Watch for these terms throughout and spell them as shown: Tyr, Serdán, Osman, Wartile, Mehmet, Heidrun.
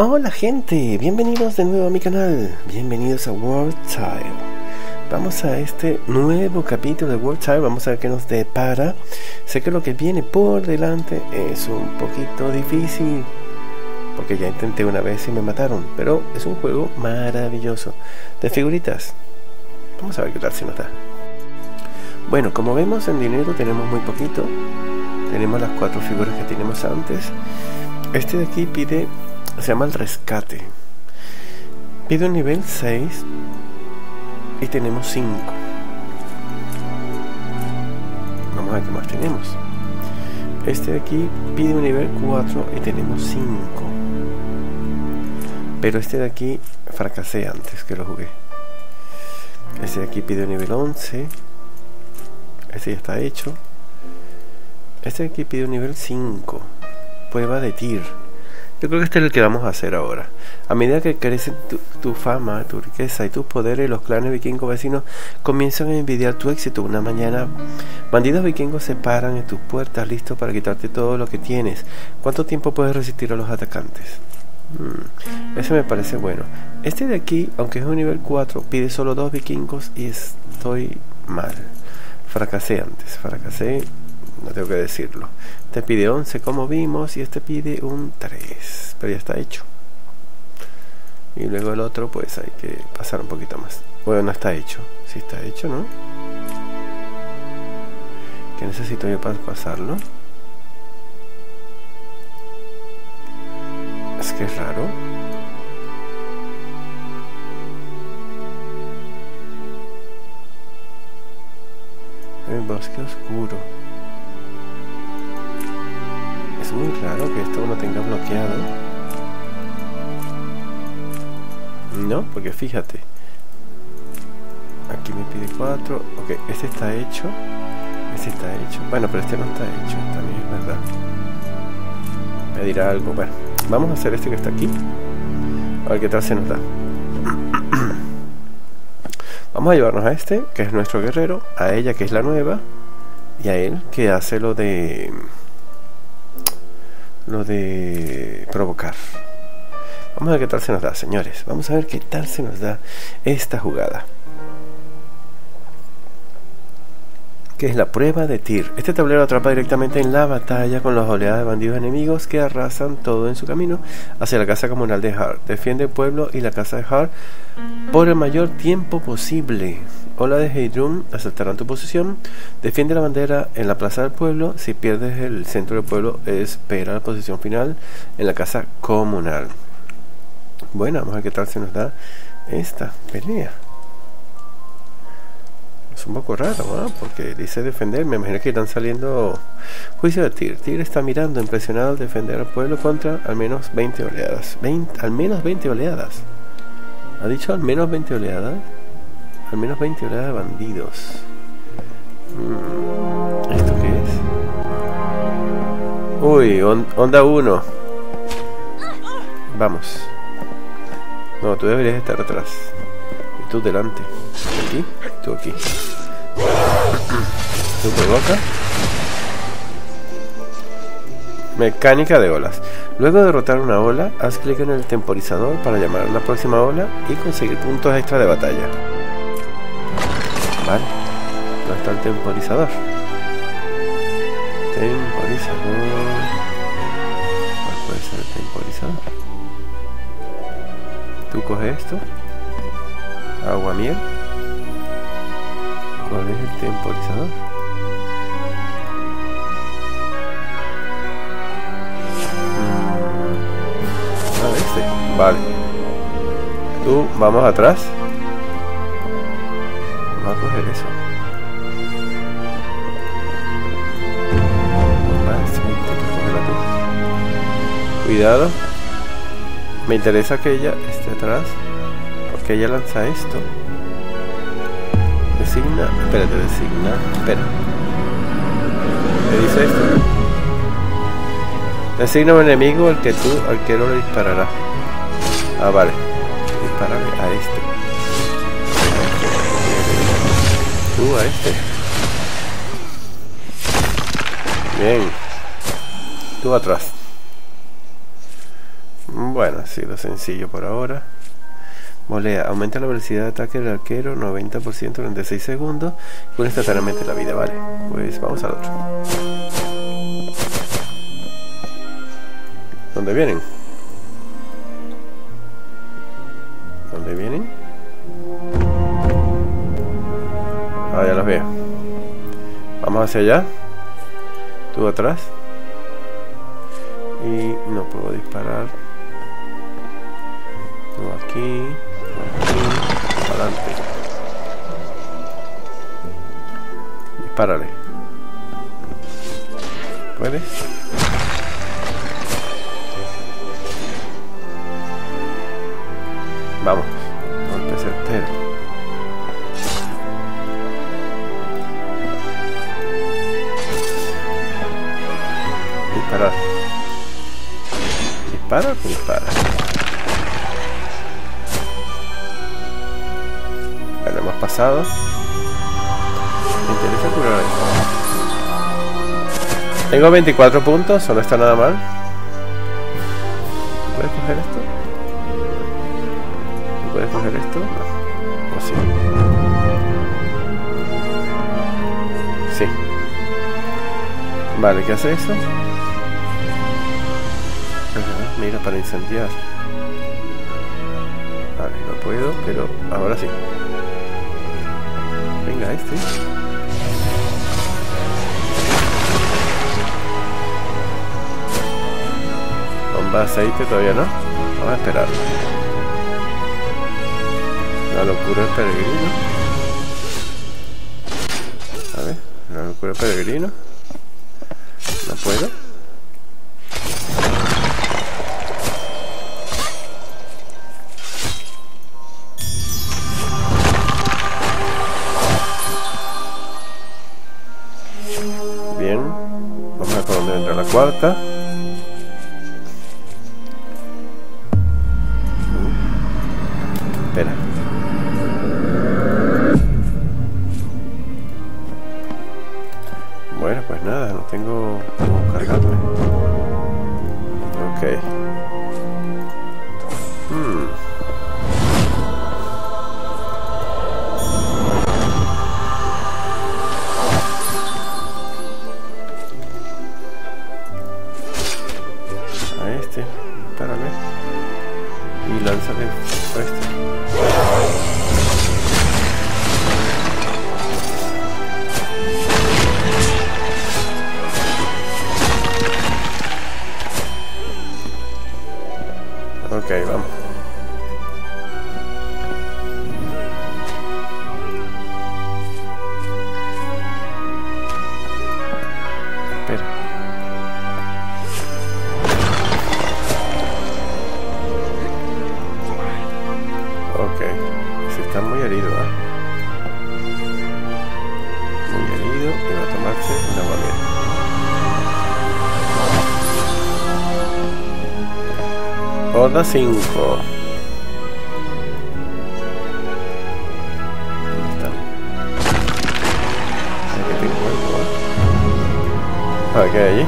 Hola gente, bienvenidos de nuevo a mi canal, bienvenidos a Wartile. Vamos a este nuevo capítulo de Wartile, vamos a ver qué nos depara. Sé que lo que viene por delante es un poquito difícil, porque ya intenté una vez y me mataron, pero es un juego maravilloso, de figuritas. Vamos a ver qué tal se nos da. Bueno, como vemos en dinero tenemos muy poquito, tenemos las cuatro figuras que teníamos antes. Este de aquí pide... se llama el rescate. Pide un nivel 6 y tenemos 5. Vamos a ver qué más tenemos. Este de aquí pide un nivel 4 y tenemos 5. Pero este de aquí fracasé antes que lo jugué. Este de aquí pide un nivel 11. Este ya está hecho. Este de aquí pide un nivel 5. Prueba de tir. Yo creo que este es el que vamos a hacer ahora. A medida que crece tu fama, tu riqueza y tus poderes, los clanes vikingos vecinos comienzan a envidiar tu éxito. Una mañana, bandidos vikingos se paran en tus puertas, listos para quitarte todo lo que tienes. ¿Cuánto tiempo puedes resistir a los atacantes? Ese me parece bueno. Este de aquí, aunque es un nivel 4, pide solo 2 vikingos y estoy mal. Fracasé antes, fracasé... no tengo que decirlo. Este pide 11 como vimos y este pide un 3, pero ya está hecho. Y luego el otro pues hay que pasar un poquito más. Bueno, no está hecho. Sí está hecho, ¿no? ¿Qué necesito yo para pasarlo? Es que es raro. El bosque oscuro. Es muy raro que esto no tenga bloqueado. No, porque fíjate. Aquí me pide 4. Ok, este está hecho. Este está hecho. Bueno, pero este no está hecho. También es verdad. Pedir algo. Bueno, vamos a hacer este que está aquí. A ver qué tal se nos da. Vamos a llevarnos a este, que es nuestro guerrero. A ella, que es la nueva. Y a él, que hace lo de... lo de provocar. Vamos a ver qué tal se nos da, señores. Vamos a ver qué tal se nos da esta jugada, que es la prueba de tir. Este tablero atrapa directamente en la batalla con las oleadas de bandidos enemigos que arrasan todo en su camino hacia la casa comunal de Hart. Defiende el pueblo y la casa de Hart por el mayor tiempo posible. Olas de Heidrun asaltarán tu posición. Defiende la bandera en la plaza del pueblo. Si pierdes el centro del pueblo, espera la posición final en la casa comunal. Bueno, vamos a ver qué tal se nos da esta pelea. Es un poco raro, ¿no? Porque dice defender, me imagino que irán saliendo. Juicio de Tyr. Tyr está mirando impresionado al defender al pueblo contra al menos 20 oleadas. Al menos 20 oleadas. ¿Ha dicho al menos 20 oleadas? Al menos 20 oleadas de bandidos. ¿Esto qué es? Uy, onda 1. Vamos. No, tú deberías estar atrás. Y tú delante. Aquí, tú aquí. Tú provoca. Mecánica de olas. Luego de derrotar una ola, haz clic en el temporizador para llamar a la próxima ola y conseguir puntos extra de batalla. Vale. ¿Dónde está el temporizador? ¿Cuál puede ser el temporizador? Tú coges esto. Agua miel. ¿Cuál es el temporizador? Ah, este. Vale. Tú, vamos atrás. Vamos a coger eso. Cuidado. Me interesa que ella esté atrás. Que ella lanza esto. Designa. Espérate, designa. Espera. ¿Qué dice esto? Designa un enemigo al que tú, al que no le dispararás. Ah, vale. Dispararle a este. Tú a este. Bien. Tú atrás. Bueno, ha sido sencillo por ahora. Volea, aumenta la velocidad de ataque del arquero 90% durante 6 segundos. Cura instantáneamente la vida, vale. Pues vamos al otro. ¿Dónde vienen? ¿Dónde vienen? Ah, ya los veo. Vamos hacia allá. Tú atrás. Y no puedo disparar. Tú aquí. Adelante. Dispárale. ¿Puedes? Vamos. Golpe certero. Disparar. Dispara, dispara. Hemos pasado. Me interesa curar esto. Tengo 24 puntos, no está nada mal. ¿Puedes coger esto? ¿No puedes coger esto? No. ¿O sí? Sí. Vale, ¿qué hace eso? Ajá, mira, para incendiar. Vale, no puedo, pero ahora sí. Venga, este. Bomba de aceite todavía no. Vamos a esperar. La locura del peregrino. A ver, la locura del peregrino. No puedo. Cuarta. Espera. Bueno, pues nada, no tengo cómo cargarme. Ok. Ok, vamos. Espera. Ok, se está muy herido, ¿eh? Muy herido y va a tomarse una guardia. Horda 5. ¿Dónde está? Ahí te encuentro. Ah, ¿qué hay allí?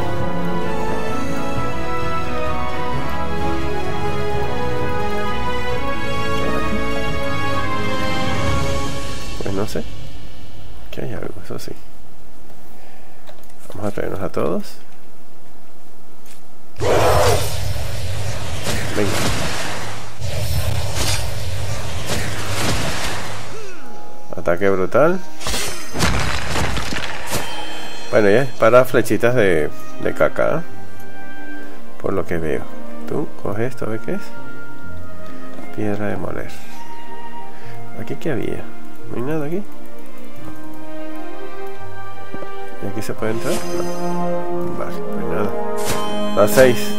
Pues no sé. Aquí hay algo, eso sí. Vamos a traernos a todos. Venga. Ataque brutal. Bueno, ya para flechitas de caca, ¿eh? Por lo que veo. Tú coge esto, ¿ves qué es? Piedra de moler. ¿Aquí qué había? ¿No hay nada aquí? ¿Y aquí se puede entrar? No. Vale, pues nada. La 6.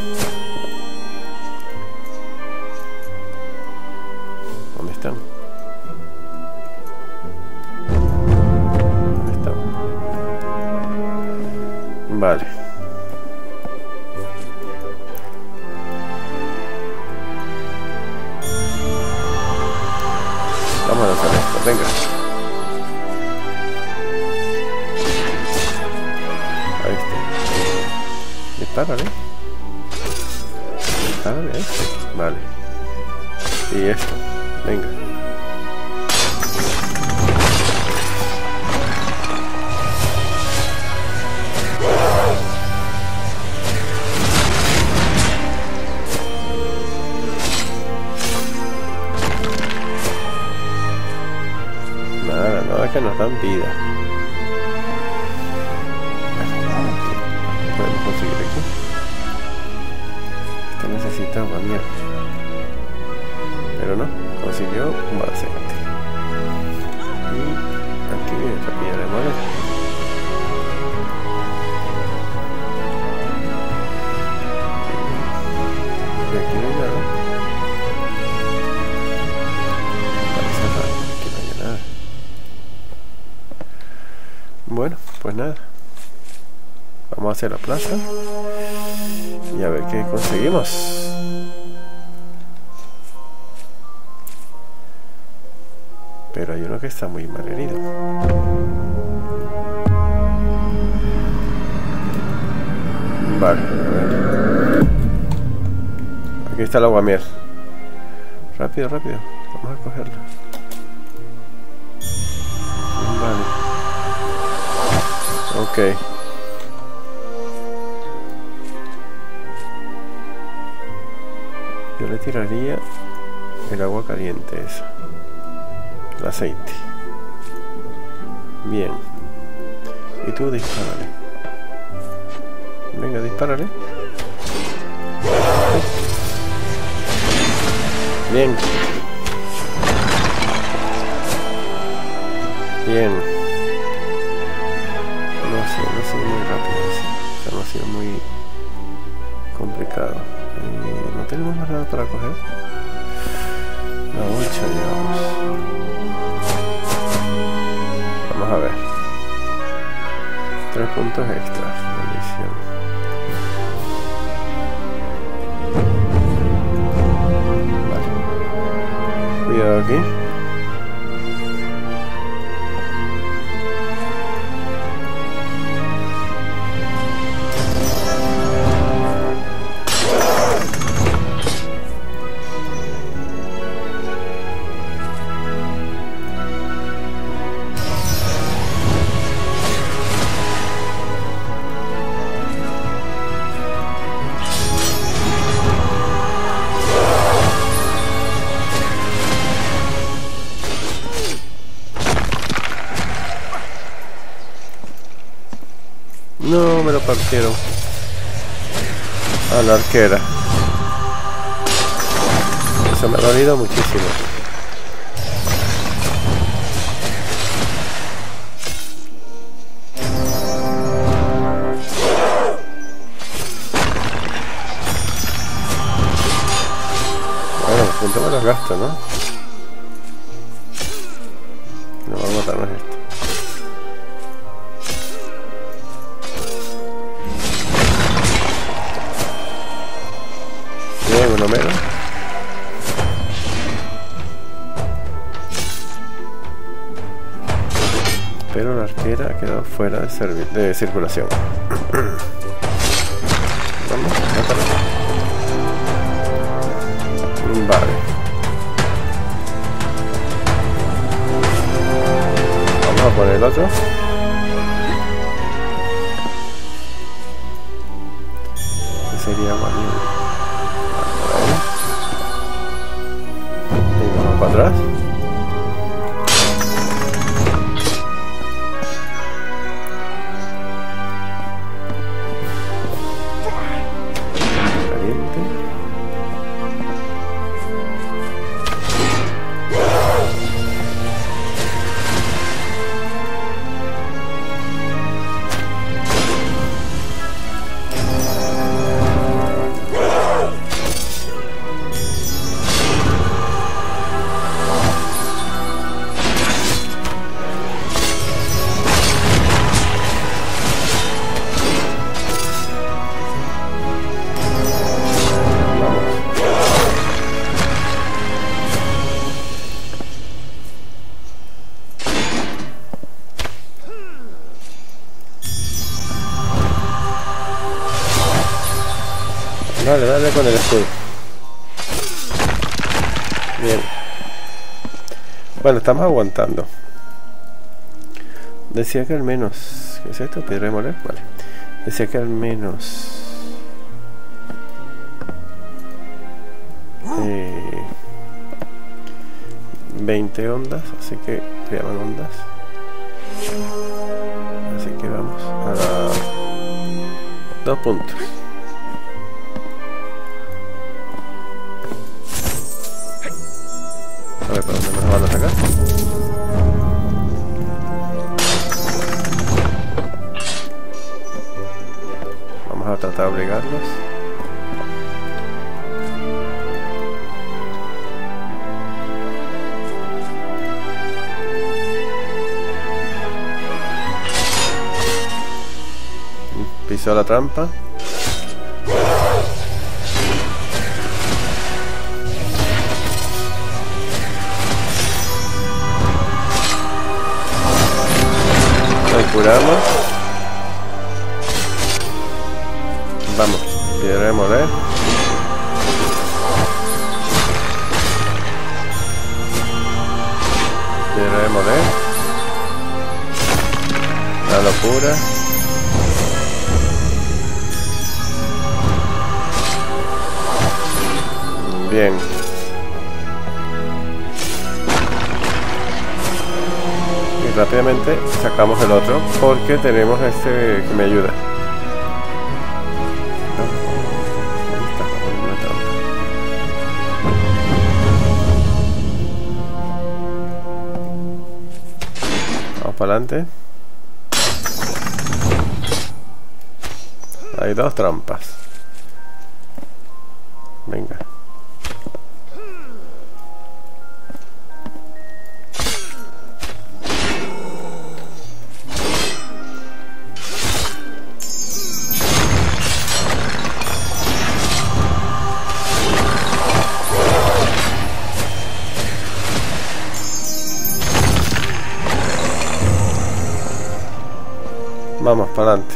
Vale. Vamos a lanzar esto, venga. Ahí está. Dispárale. Dispárale. Vale, este. Vale. Y esto. Venga. Nada, nada que nos dan vida. Podemos conseguir aquí. Necesitaba mierda, pero no consiguió un balance. Y aquí viene otra piedra de mano. Y aquí no hay nada. Aquí no hay nada. Bueno, pues nada, vamos a hacer la plaza y a ver qué conseguimos. Pero hay uno que está muy mal herido. Vale, a ver. Aquí está el aguamiel. Rápido, rápido. Vamos a cogerlo. Vale. Ok. Yo le tiraría el agua caliente esa, el aceite. Bien. Y tú dispárale. Venga, dispárale. Bien. Bien. No ha sido muy rápido eso. O sea, no ha sido muy complicado. No tenemos más nada para coger. La 8 llevamos. Vamos a ver. 3 puntos extra. Maldición. Vale. Cuidado aquí. No, me lo partieron a la arquera. Eso me ha dolido muchísimo. Bueno, los puntos me los gasto, ¿no? No vamos a matarnos esto. Uno menos. Pero la arquera ha quedado fuera de circulación. Vamos, mátalo. Vale. Vamos a poner el otro. Que sería mañana. Para atrás. Caliente. Bien. Bueno, estamos aguantando. Decía que al menos... ¿Qué es esto? ¿Piedra de moler? Vale. Decía que al menos... eh, 20 ondas, así que se llaman ondas. Así que vamos a 2 puntos. A ver, ¿para dónde nos van a atacar? Vamos a tratar de obligarlos. Pisó la trampa. Curamos. Vamos, piedra de moler. Piedra de moler. La locura. Bien. Rápidamente sacamos el otro porque tenemos este que me ayuda. Vamos para adelante. Hay 2 trampas. Venga. Vamos para adelante.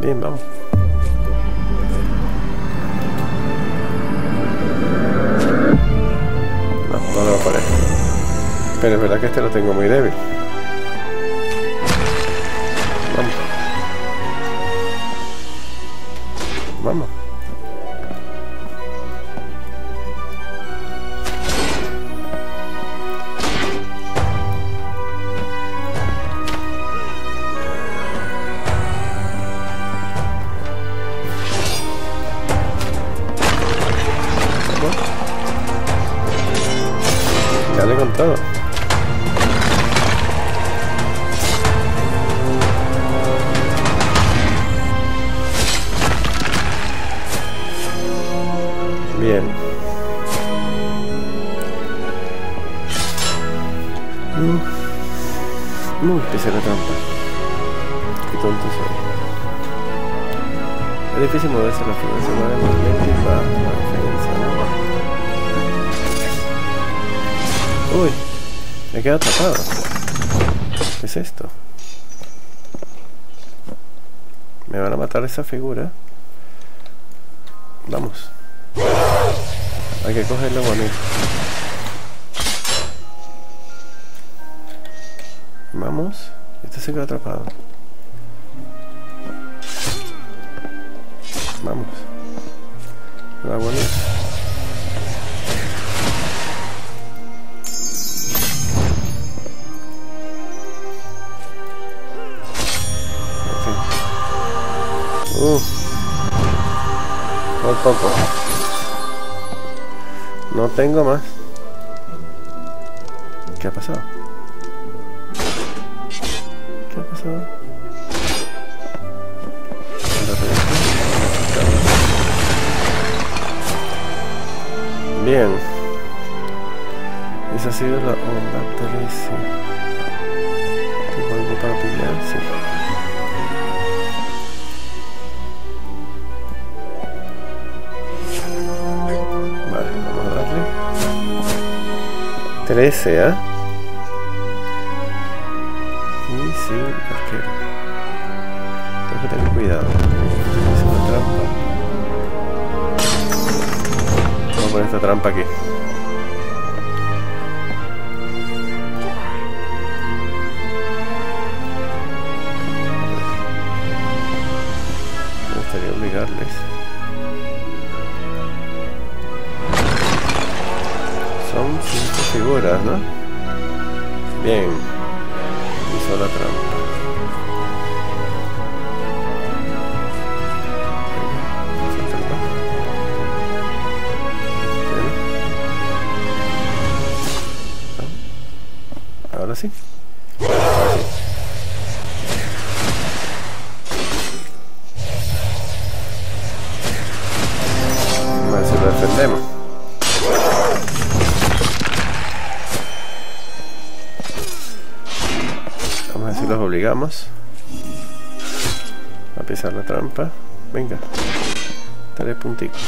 Bien, vamos. No, no lo parece. Pero es verdad que este lo tengo muy débil. Vamos. Ya le he contado. Bien. Pisé la trampa. Qué tonto soy. Es difícil moverse la figura, se mueve más lento y va a diferencia. Uy, me he quedado atrapado. ¿Qué es esto? Me van a matar esa figura. Vamos. Hay que cogerlo bonito. Vamos. Este se queda atrapado. Vamos. La bonita. En fin. Por poco. No tengo más. ¿Qué ha pasado? ¿Qué ha pasado? Bien. Esa ha sido la onda 13. ¿Tengo algo para pillar? Sí. Vamos a darle 13, ¿eh? sí, arquero. Tengo que tener cuidado. Estoy haciendo trampa. Vamos a poner esta trampa aquí. Me gustaría obligarles. Son 5 figuras, ¿no? Bien. Hizo la trampa. Ahora sí. A ver si lo defendemos. Los obligamos a pisar la trampa. Venga, 3 puntitos.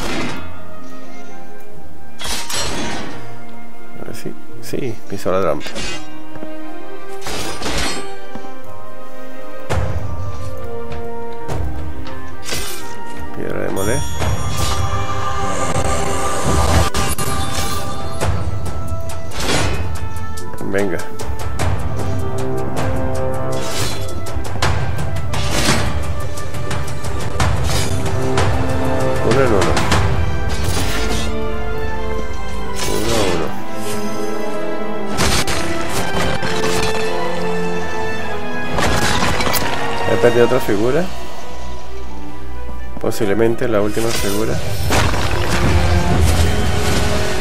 A ver si, sí, pisó la trampa. Piedra de molé. Venga. Perdí otra figura, posiblemente la última figura,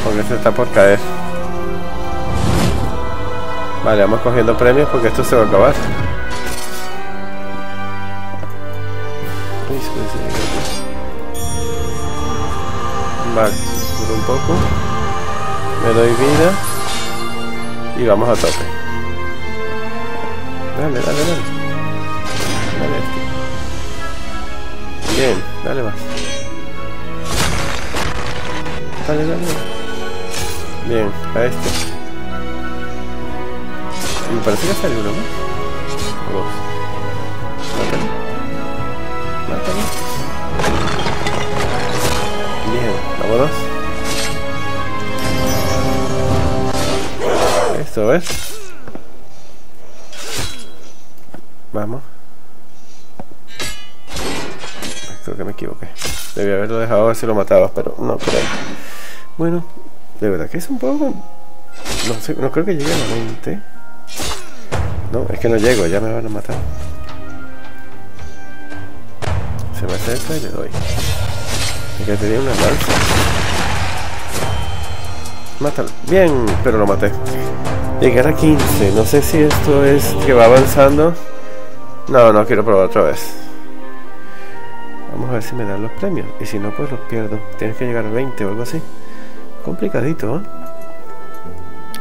porque esto está por caer. Vale, vamos cogiendo premios porque esto se va a acabar. Vale, un poco, me doy vida y vamos a tope. Dale, dale, dale. Bien, dale más. Dale, dale. Bien, a este. Me parece que sale uno, ¿no? O dos. Mátalo. Mátalo. Bien, vámonos. Esto es. Vamos. Creo que me equivoqué. Debí haberlo dejado a ver si lo matabas, pero no creo. Bueno, de verdad que es un poco... No sé, no creo que llegue a la 20. No, es que no llego, ya me van a matar. Se me acerca y le doy. Es que tenía una lanza. Mátalo. Bien, pero lo maté. Llegar a 15. No sé si esto es que va avanzando. No, no quiero probar otra vez. Vamos a ver si me dan los premios. Y si no, pues los pierdo. Tienes que llegar a 20 o algo así. Complicadito, ¿eh?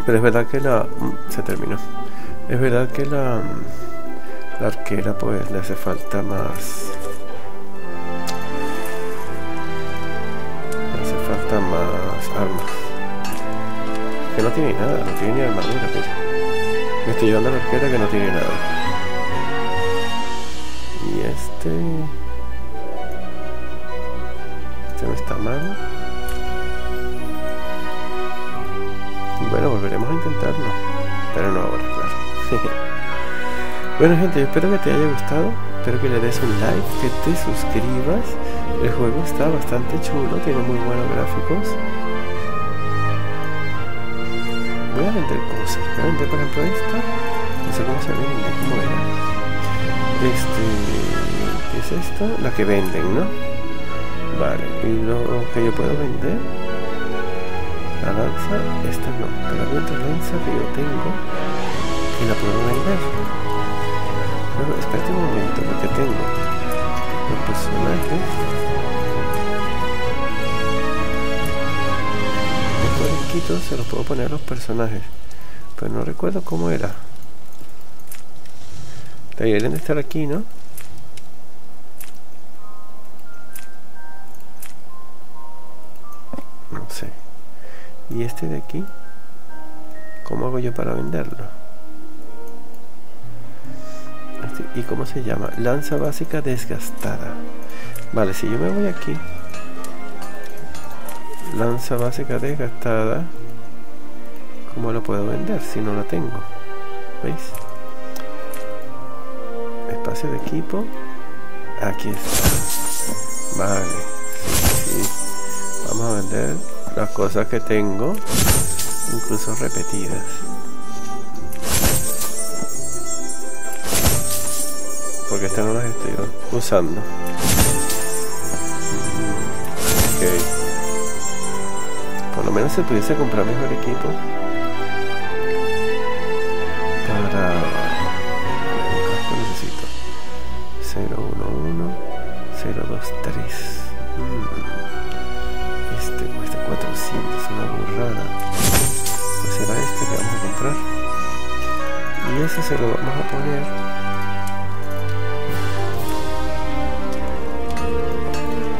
Pero es verdad que la... Se terminó. Es verdad que la arquera pues le hace falta más... Le hace falta más armas. Que no tiene nada. No tiene ni armadura. Me estoy llevando a la arquera que no tiene nada. Y este... Este no está mal. Bueno, volveremos a intentarlo. Pero no ahora, claro. Bueno, gente, yo espero que te haya gustado. Espero que le des un like, que te suscribas. El juego está bastante chulo, tiene muy buenos gráficos. Voy a vender cosas. Voy a vender, por ejemplo, esta. No sé cómo se vende, cómo era. ¿Qué es esta? La que venden, ¿no? Vale, y lo que yo puedo vender, la lanza, esta no, pero la otra lanza que yo tengo, y la puedo vender. Pero espérate un momento, porque tengo los personajes. Estos brinquitos se los puedo poner a los personajes, pero no recuerdo cómo era. Deberían de estar aquí, ¿no? Y este de aquí, ¿cómo hago yo para venderlo? y ¿cómo se llama? Lanza básica desgastada. Vale, si yo me voy aquí, lanza básica desgastada, ¿cómo lo puedo vender si no la tengo? ¿Veis? Espacio de equipo, aquí está. Vale, sí, sí. Vamos a vender las cosas que tengo, incluso repetidas. Porque estas no las estoy usando. Ok. Por lo menos se pudiese comprar mejor equipo. Para... ¿qué necesito? 011 023. Este cuesta 400, una burrada. Pues será este que vamos a comprar. Y ese se lo vamos a poner.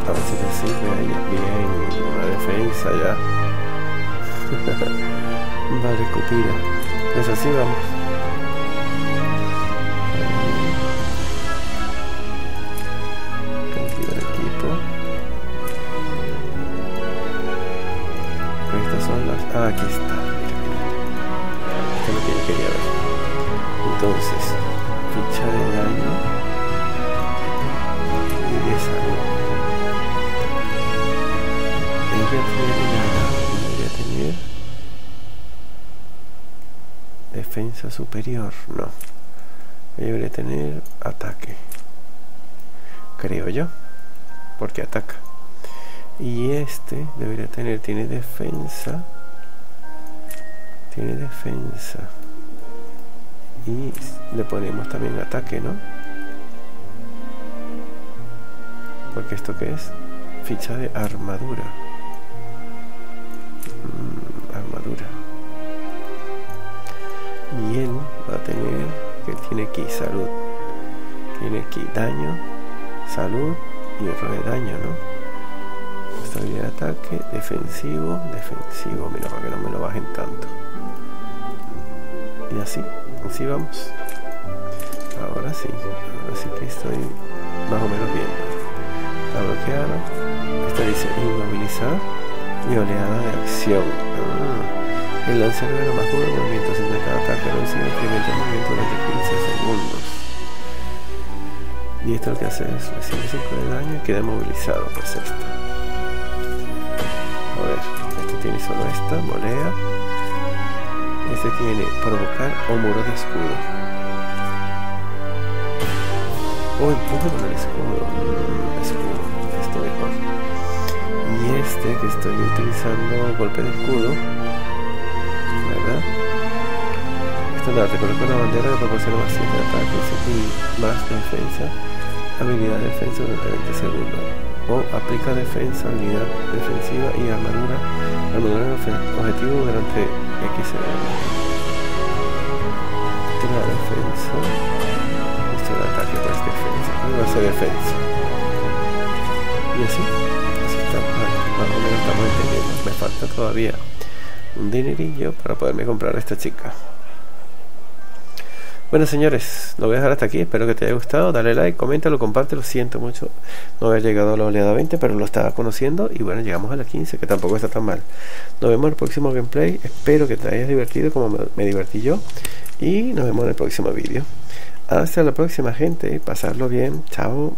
A ver si te sirve ahí bien una defensa ya. Vale, copina. Pues así vamos. Cantidad de equipo. Pero estas son las... ah, aquí está. Esto es lo que yo quería ver. Entonces, ficha de daño. Y 10 años. Voy a tener defensa superior, no. Yo debería tener ataque, creo yo, porque ataca. Y este debería tener, tiene defensa, tiene defensa. Y le ponemos también ataque, ¿no? Porque esto que es ficha de armadura. Armadura. Y él va a tener que tiene aquí salud, tiene aquí daño, salud y otro de daño, ¿no? Estabilidad de ataque, defensivo, defensivo, mira, para que no me lo bajen tanto. Y así, así vamos. Ahora sí que estoy más o menos bien. Está bloqueada, esta dice inmovilizar. Y oleada de acción. El lanzadero más duro movimiento 50 de ataque, no sigue experimentando movimiento durante 15 segundos. Y esto lo que hace es recibe 5 de daño y queda movilizado. Pues esta. A ver, este tiene solo esta, molea. Este tiene provocar o muro de escudo. O empuje con el escudo. Escudo, esto mejor. Y este que estoy utilizando golpe de escudo, ¿verdad? Estandarte, coloca una bandera que proporciona más 7 ataques y más defensa, habilidad defensa durante 20 segundos. O aplica defensa, habilidad defensiva y armadura, armadura objetivo durante X segundos. Este la defensa, esto de ataque más defensa, no hace defensa. Y así. Más o menos estamos entendiendo. Me falta todavía un dinerillo para poderme comprar a esta chica. Bueno, señores, lo voy a dejar hasta aquí. Espero que te haya gustado. Dale like, coméntalo, compártelo. Siento mucho no haber llegado a la oleada 20, pero lo estaba conociendo. Y bueno, llegamos a la 15, que tampoco está tan mal. Nos vemos en el próximo gameplay. Espero que te hayas divertido como me divertí yo. Y nos vemos en el próximo vídeo. Hasta la próxima, gente. Pasarlo bien. Chao.